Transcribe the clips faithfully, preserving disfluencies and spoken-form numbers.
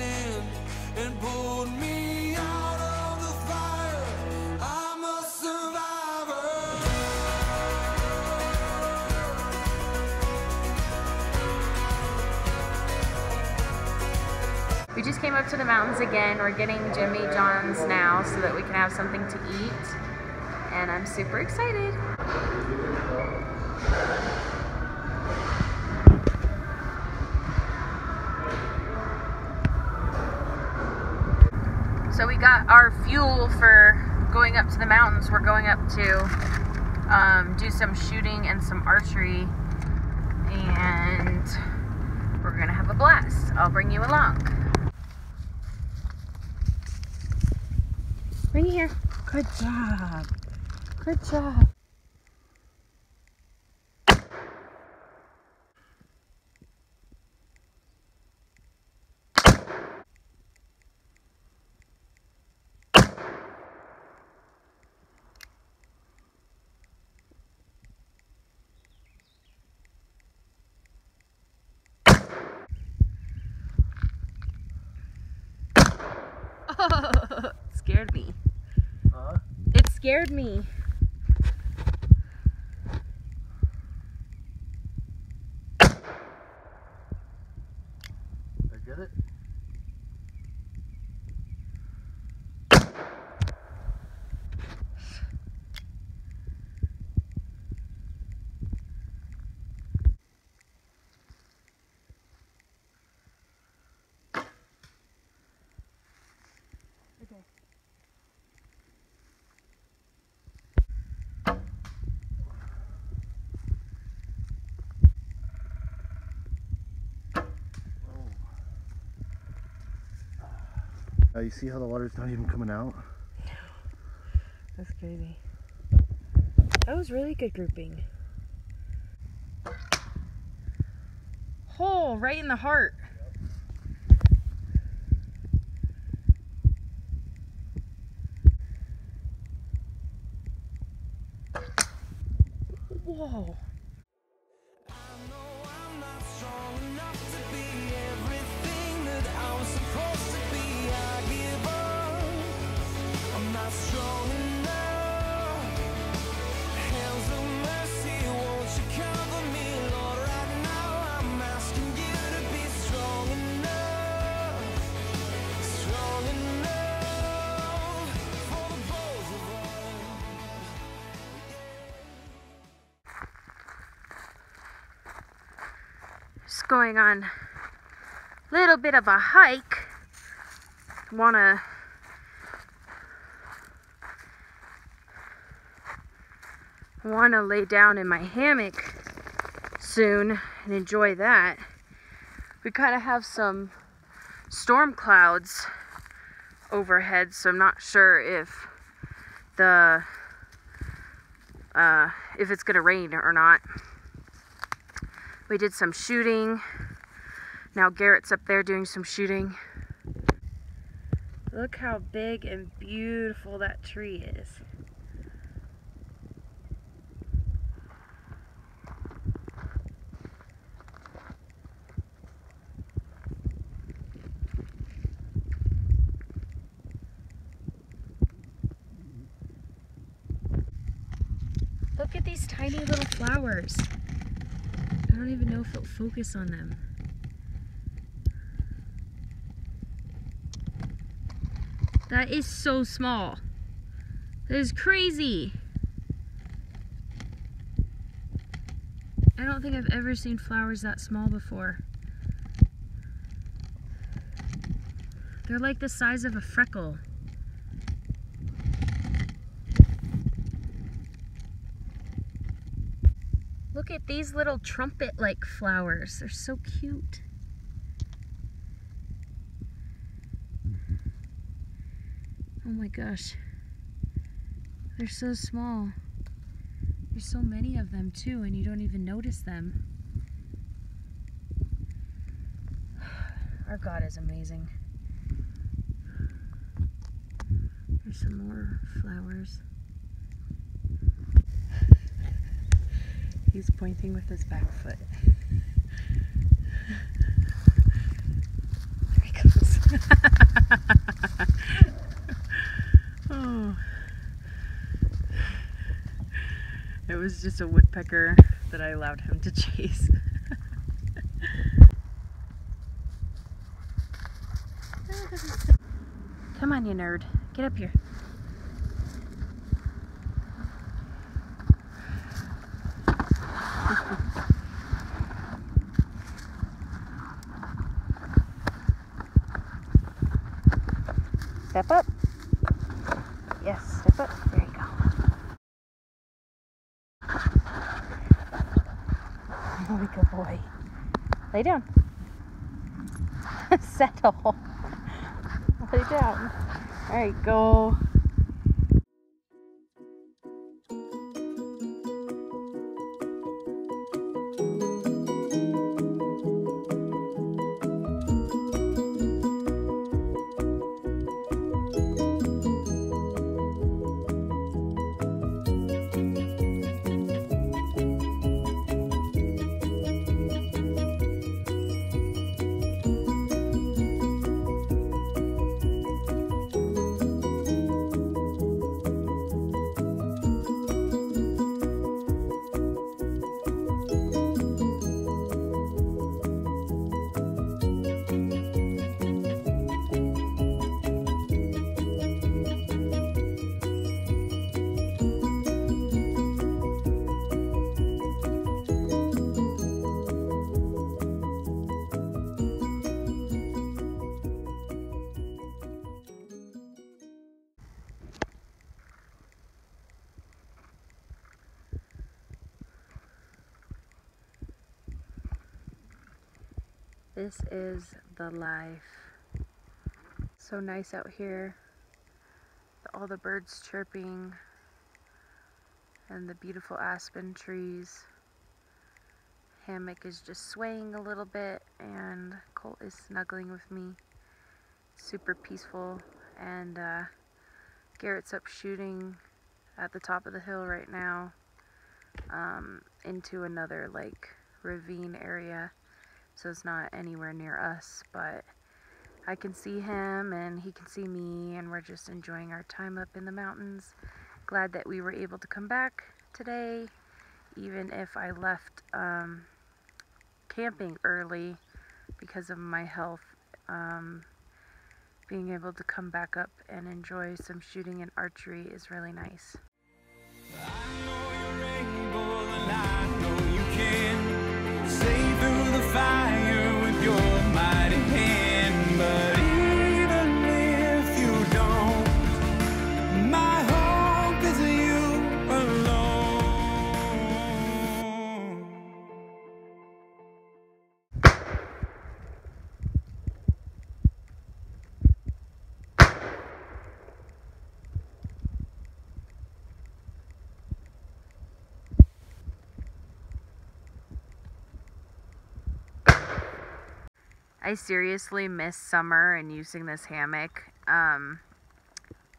in and pulled me out of the fire. I'm a survivor. We just came up to the mountains again. We're getting Jimmy John's now so that we can have something to eat. And I'm super excited. So we got our fuel for going up to the mountains. We're going up to um, do some shooting and some archery, and we're gonna have a blast. I'll bring you along. Bring it here. Good job. Good job. Scared me. Huh? It scared me. Did I get it? Okay. Now you see how the water's not even coming out? No. That's crazy. That was really good grouping. Hole right in the heart. Whoa. Going on a little bit of a hike. Wanna wanna lay down in my hammock soon and enjoy that. We kind of have some storm clouds overhead, so I'm not sure if the uh, if it's gonna rain or not. We did some shooting. Now Garrett's up there doing some shooting. Look how big and beautiful that tree is. Look at these tiny little flowers. I don't even know if it'll focus on them. That is so small. That is crazy. I don't think I've ever seen flowers that small before. They're like the size of a freckle. Look at these little trumpet-like flowers. They're so cute. Oh my gosh. They're so small. There's so many of them too, and you don't even notice them. Our God is amazing. There's some more flowers. He's pointing with his back foot. There he goes. was just a woodpecker that I allowed him to chase. Come on, you nerd. Get up here. Step up. Yes, step up. There you go. Really good boy. Lay down. Settle. Lay down. All right, go. This is the life. So nice out here. All the birds chirping and the beautiful aspen trees. Hammock is just swaying a little bit and Colt is snuggling with me. Super peaceful, and uh, Garrett's up shooting at the top of the hill right now um, into another like ravine area. So it's not anywhere near us, but I can see him and he can see me, and we're just enjoying our time up in the mountains. Glad that we were able to come back today, even if I left um, camping early because of my health. Um, being able to come back up and enjoy some shooting and archery is really nice. I seriously miss summer and using this hammock. Um,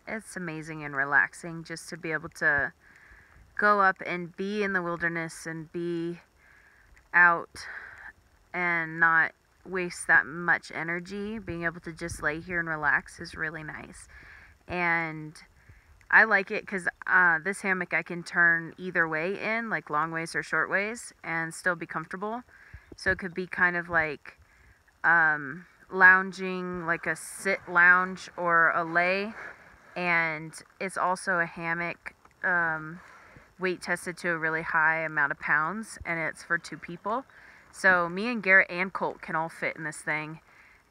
it's amazing and relaxing just to be able to go up and be in the wilderness and be out and not waste that much energy. Being able to just lay here and relax is really nice. And I like it because uh, this hammock I can turn either way in, like long ways or short ways, and still be comfortable. So it could be kind of like um lounging, like a sit lounge or a lay, and it's also a hammock um weight tested to a really high amount of pounds, and it's for two people, so me and Garrett and Colt can all fit in this thing,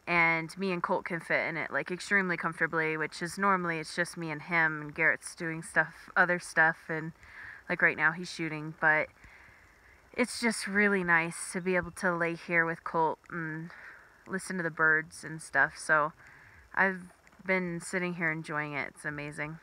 and me and Colt can fit in it like extremely comfortably, which is normally it's just me and him, and Garrett's doing stuff, other stuff, and like right now he's shooting, but it's just really nice to be able to lay here with Colt and listen to the birds and stuff. So I've been sitting here enjoying it. It's amazing.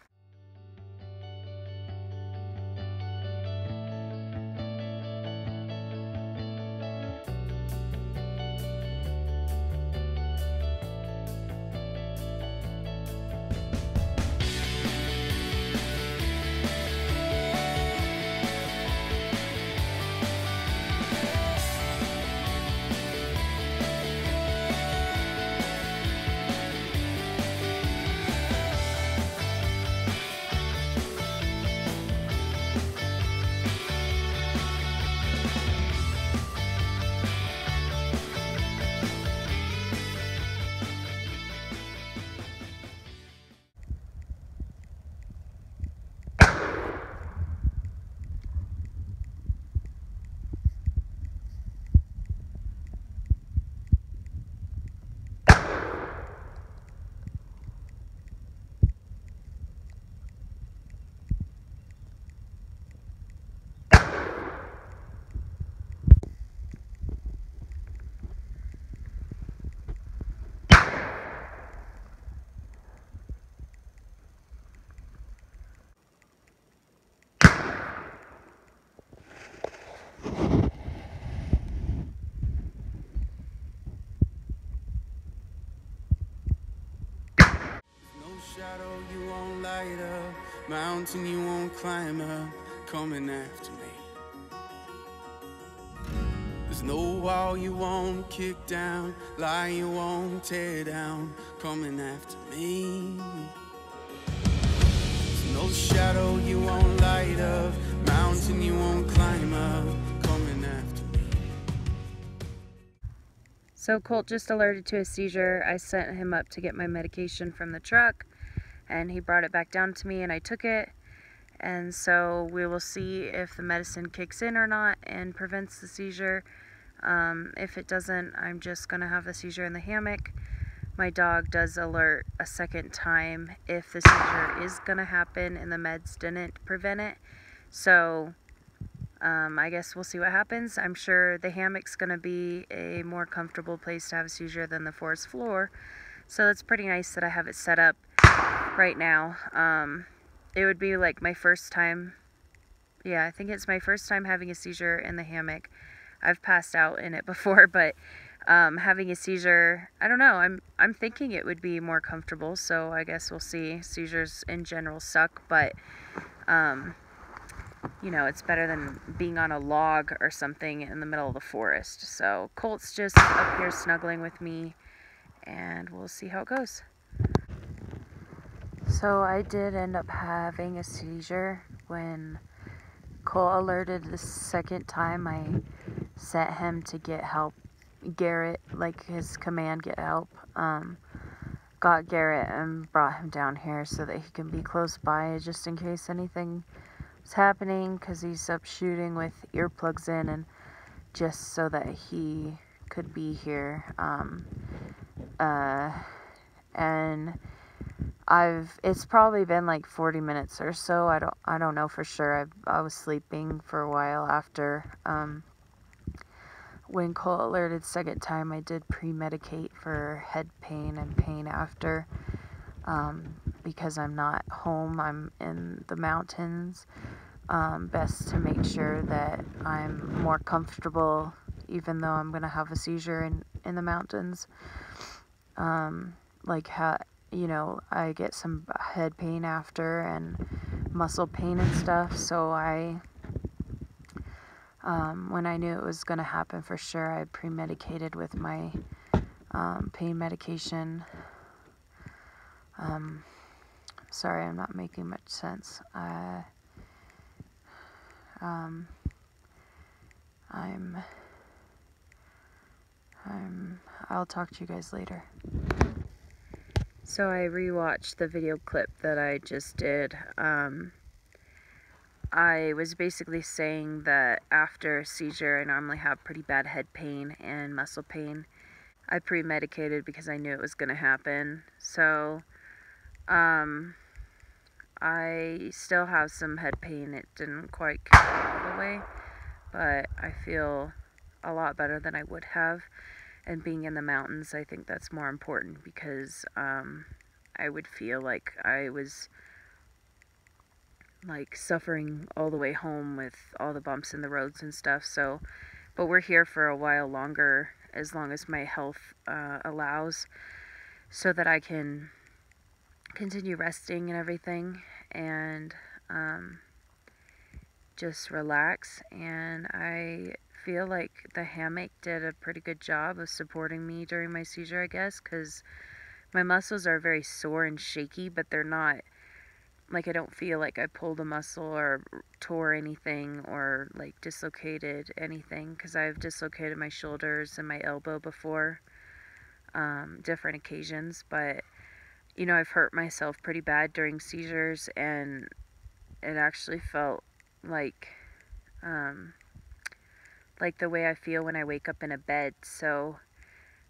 shadow you won't light up, mountain you won't climb up, coming after me. There's no wall you won't kick down, lie you won't tear down, coming after me. There's no shadow you won't light up, mountain you won't climb up, coming after me. So Colt just alerted to a seizure. I sent him up to get my medication from the truck, and he brought it back down to me and I took it. And so we will see if the medicine kicks in or not and prevents the seizure. Um, if it doesn't, I'm just going to have the seizure in the hammock. My dog does alert a second time if the seizure is going to happen and the meds didn't prevent it. So um, I guess we'll see what happens. I'm sure the hammock's going to be a more comfortable place to have a seizure than the forest floor. So it's pretty nice that I have it set up right now. Um, it would be like my first time. Yeah, I think it's my first time having a seizure in the hammock. I've passed out in it before, but um, having a seizure, I don't know. I'm, I'm thinking it would be more comfortable. So I guess we'll see. Seizures in general suck, but... Um, you know, it's better than being on a log or something in the middle of the forest. So Colt's just up here snuggling with me, and we'll see how it goes. So I did end up having a seizure when Colt alerted the second time. I sent him to get help. Garrett, like his command, get help, um, got Garrett and brought him down here so that he can be close by just in case anything happening, because he's up shooting with earplugs in, and just so that he could be here. Um, uh, and I've it's probably been like forty minutes or so. I don't I don't know for sure. I I was sleeping for a while after. Um, when Colt alerted second time, I did pre-medicate for head pain and pain after. Um, because I'm not home, I'm in the mountains, um, best to make sure that I'm more comfortable, even though I'm going to have a seizure in, in the mountains. Um, like, ha you know, I get some head pain after and muscle pain and stuff, so I, um, when I knew it was going to happen for sure, I pre-medicated with my um, pain medication. Um, sorry, I'm not making much sense. Uh, um, I'm, I'm, I'll talk to you guys later. So I rewatched the video clip that I just did. Um, I was basically saying that after a seizure, I normally have pretty bad head pain and muscle pain. I pre-medicated because I knew it was going to happen. So... Um, I still have some head pain. It didn't quite go all the way, but I feel a lot better than I would have. And being in the mountains, I think that's more important, because, um, I would feel like I was, like, suffering all the way home with all the bumps in the roads and stuff. So, but we're here for a while longer, as long as my health, uh, allows, so that I can... continue resting and everything, and um, just relax. And I feel like the hammock did a pretty good job of supporting me during my seizure, I guess, because my muscles are very sore and shaky, but they're not, like, I don't feel like I pulled a muscle or tore anything or, like, dislocated anything, because I've dislocated my shoulders and my elbow before, um, different occasions, but you know, I've hurt myself pretty bad during seizures, and it actually felt like, um, like the way I feel when I wake up in a bed. So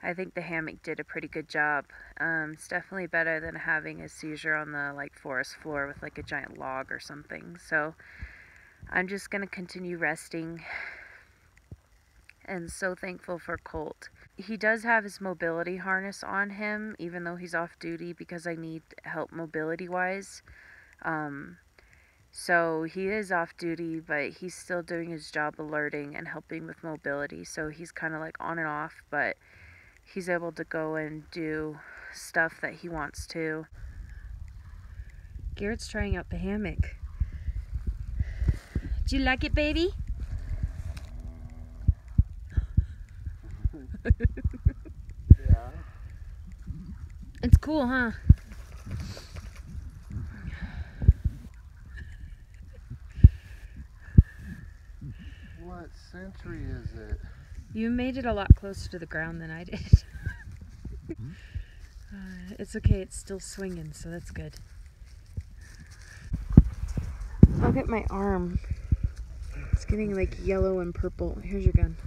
I think the hammock did a pretty good job. Um, it's definitely better than having a seizure on the, like, forest floor with, like, a giant log or something. So I'm just going to continue resting, and so thankful for Colt. He does have his mobility harness on him, even though he's off duty, because I need help mobility-wise. Um, so he is off duty, but he's still doing his job alerting and helping with mobility. So he's kind of like on and off, but he's able to go and do stuff that he wants to. Garrett's trying out the hammock. Do you like it, baby? Yeah. It's cool, huh? What century is it? You made it a lot closer to the ground than I did. uh, it's okay, it's still swinging, so that's good. Look at my arm. It's getting like yellow and purple. Here's your gun.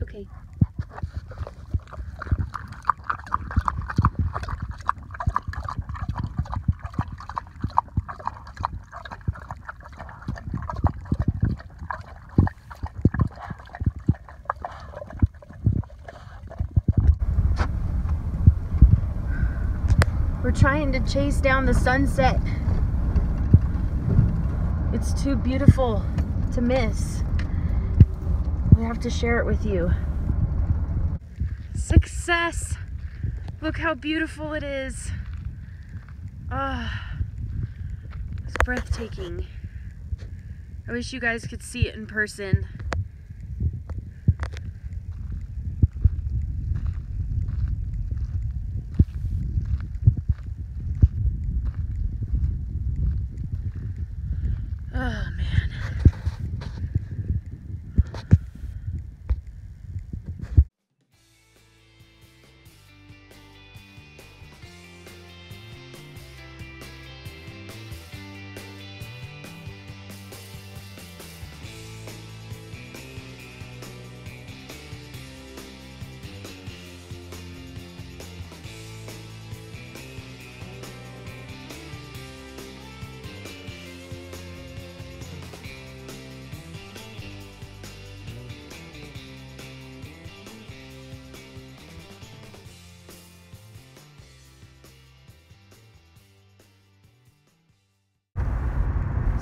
Okay. We're trying to chase down the sunset. It's too beautiful to miss. We have to share it with you. Success! Look how beautiful it is. Ah, oh, it's breathtaking. I wish you guys could see it in person.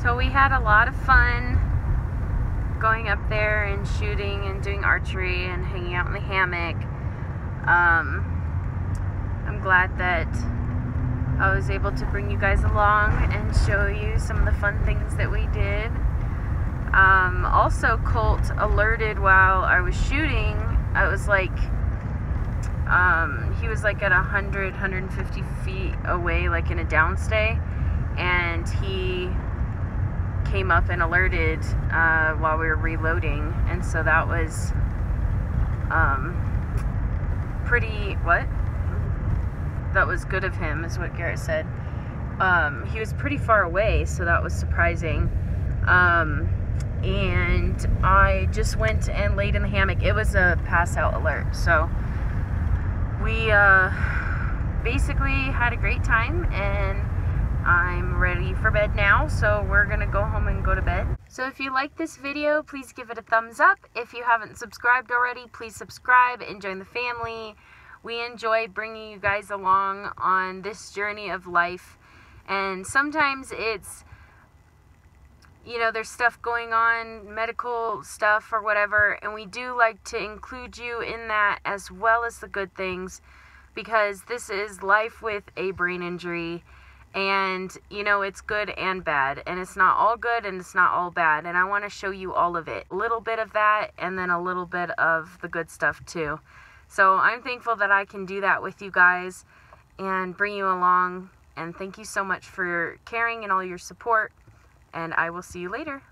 So we had a lot of fun going up there and shooting and doing archery and hanging out in the hammock. Um, I'm glad that I was able to bring you guys along and show you some of the fun things that we did. Um, also, Colt alerted while I was shooting. I was like, um, he was like at one hundred, one hundred fifty feet away, like in a downstay, and he came up and alerted uh, while we were reloading, and so that was um, pretty, what? That was good of him, is what Garrett said. Um, he was pretty far away, so that was surprising. Um, and I just went and laid in the hammock. It was a pass out alert, so we uh, basically had a great time, and I'm ready for bed now, so we're gonna go home and go to bed. So if you like this video, please give it a thumbs up. If you haven't subscribed already, please subscribe and join the family. We enjoy bringing you guys along on this journey of life, and sometimes it's, you know, there's stuff going on, medical stuff or whatever, and we do like to include you in that as well as the good things, because this is life with a brain injury. And, you know, it's good and bad. And it's not all good and it's not all bad. And I want to show you all of it. A little bit of that and then a little bit of the good stuff too. So I'm thankful that I can do that with you guys and bring you along. And thank you so much for caring and all your support. And I will see you later.